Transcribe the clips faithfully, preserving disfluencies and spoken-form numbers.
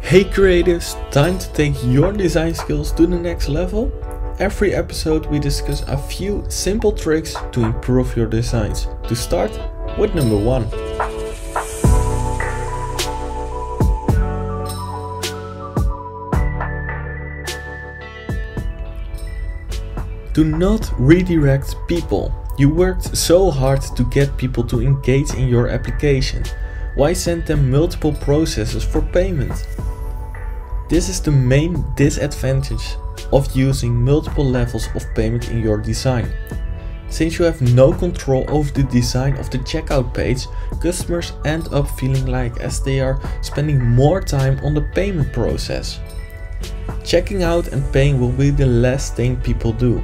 Hey creatives, time to take your design skills to the next level? Every episode we discuss a few simple tricks to improve your designs. To start with number one. Do not redirect people. You worked so hard to get people to engage in your application. Why send them multiple processes for payment? This is the main disadvantage of using multiple levels of payment in your design. Since you have no control over the design of the checkout page, customers end up feeling like as they are spending more time on the payment process. Checking out and paying will be the last thing people do.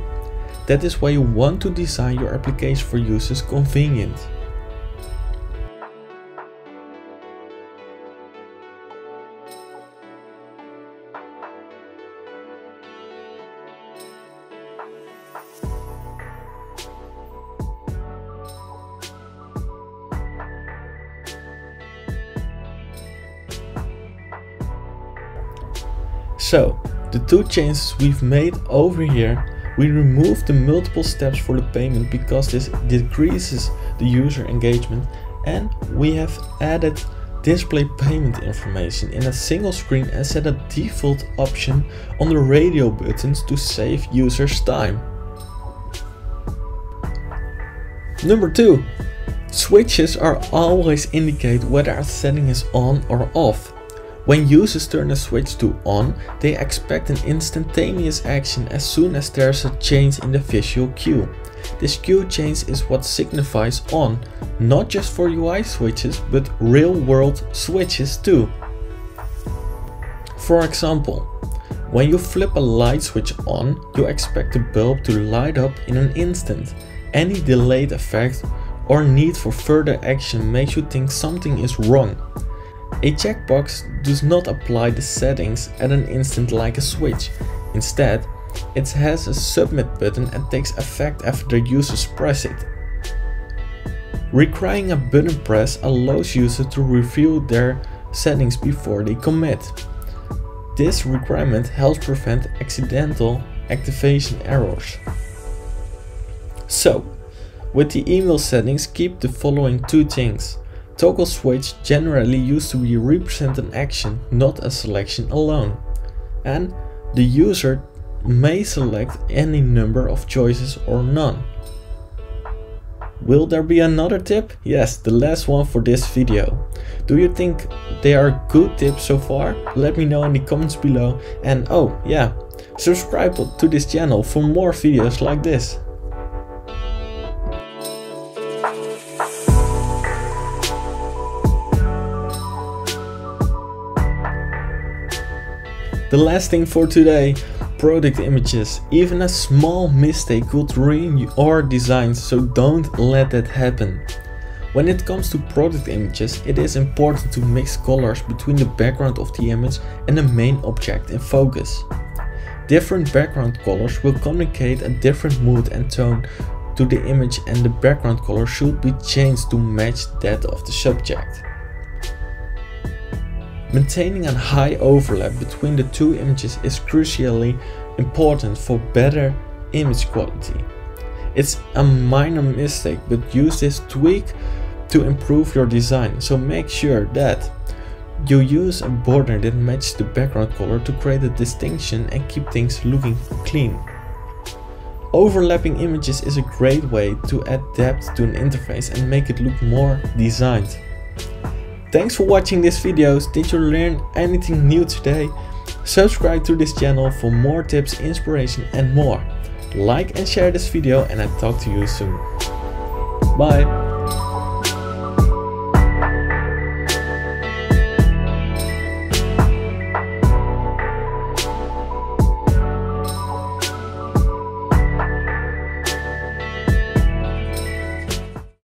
That is why you want to design your application for users convenient. So, the two changes we've made over here, we remove the multiple steps for the payment because this decreases the user engagement, and we have added display payment information in a single screen and set a default option on the radio buttons to save users time. Number two, switches are always indicate whether a setting is on or off. When users turn the switch to on, they expect an instantaneous action as soon as there's a change in the visual cue. This cue change is what signifies on, not just for U I switches, but real-world switches too. For example, when you flip a light switch on, you expect the bulb to light up in an instant. Any delayed effect or need for further action makes you think something is wrong. A checkbox does not apply the settings at an instant like a switch. Instead, it has a submit button and takes effect after users press it. Requiring a button press allows users to review their settings before they commit. This requirement helps prevent accidental activation errors. So, with the email settings, keep the following two things. Toggle switch generally used to be represent an action, not a selection alone. And the user may select any number of choices or none. Will there be another tip? Yes, the last one for this video. Do you think they are good tips so far? Let me know in the comments below. And oh yeah, subscribe to this channel for more videos like this. The last thing for today, product images. Even a small mistake could ruin your design, so don't let that happen. When it comes to product images, it is important to mix colors between the background of the image and the main object in focus. Different background colors will communicate a different mood and tone to the image, and the background color should be changed to match that of the subject. Maintaining a high overlap between the two images is crucially important for better image quality. It's a minor mistake, but use this tweak to improve your design. So make sure that you use a border that matches the background color to create a distinction and keep things looking clean. Overlapping images is a great way to add depth to an interface and make it look more designed. Thanks for watching this video. Did you learn anything new today? Subscribe to this channel for more tips, inspiration and more. Like and share this video, and I talk to you soon. Bye.